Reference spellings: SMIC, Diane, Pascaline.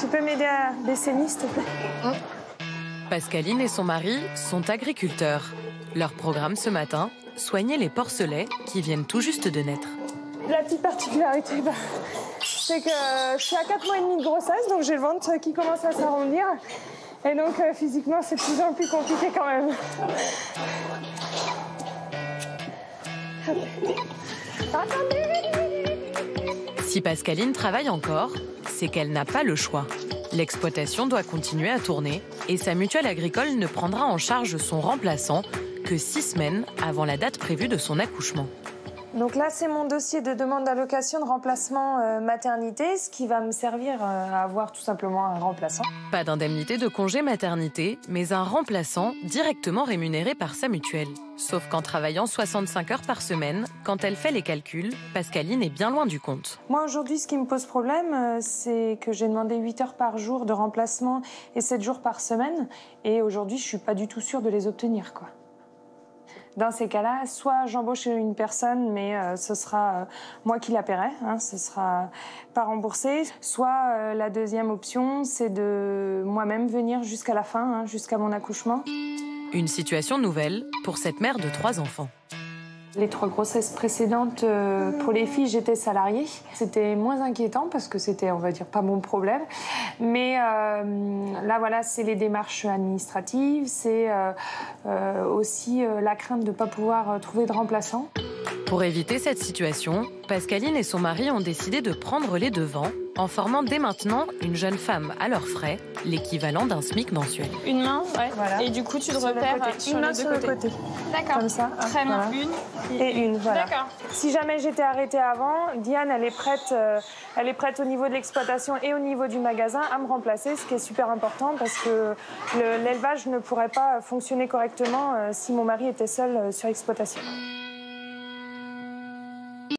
Tu peux m'aider à baisser le nid, s'il te plaît? Pascaline et son mari sont agriculteurs. Leur programme ce matin, soigner les porcelets qui viennent tout juste de naître. La petite particularité, c'est que je suis à 4 mois et demi de grossesse, donc j'ai le ventre qui commence à s'arrondir. Et donc, physiquement, c'est de plus en plus compliqué quand même. Si Pascaline travaille encore, c'est qu'elle n'a pas le choix. L'exploitation doit continuer à tourner et sa mutuelle agricole ne prendra en charge son remplaçant que 6 semaines avant la date prévue de son accouchement. Donc là, c'est mon dossier de demande d'allocation de remplacement maternité, ce qui va me servir à avoir tout simplement un remplaçant. Pas d'indemnité de congé maternité, mais un remplaçant directement rémunéré par sa mutuelle. Sauf qu'en travaillant 65 heures par semaine, quand elle fait les calculs, Pascaline est bien loin du compte. Moi, aujourd'hui, ce qui me pose problème, c'est que j'ai demandé 8 heures par jour de remplacement et 7 jours par semaine. Et aujourd'hui, je ne suis pas du tout sûre de les obtenir, quoi. Dans ces cas-là, soit j'embauche une personne, mais ce sera moi qui la paierai, ce sera pas remboursé. Soit la deuxième option, c'est de moi-même venir jusqu'à la fin, jusqu'à mon accouchement. Une situation nouvelle pour cette mère de 3 enfants. Les 3 grossesses précédentes, pour les filles, j'étais salariée. C'était moins inquiétant parce que c'était, on va dire, pas mon problème. Mais là, voilà, c'est les démarches administratives, c'est aussi la crainte de ne pas pouvoir trouver de remplaçant. Pour éviter cette situation, Pascaline et son mari ont décidé de prendre les devants en formant dès maintenant une jeune femme à leurs frais, l'équivalent d'un SMIC mensuel. Une main, ouais. Voilà. Et du coup, tu te repères sur une main sur le côté. D'accord. Comme ça. Très bien. Voilà. Une et une, voilà. D'accord. Si jamais j'étais arrêtée avant, Diane, elle est prête au niveau de l'exploitation et au niveau du magasin à me remplacer, ce qui est super important parce que l'élevage ne pourrait pas fonctionner correctement si mon mari était seul sur l'exploitation.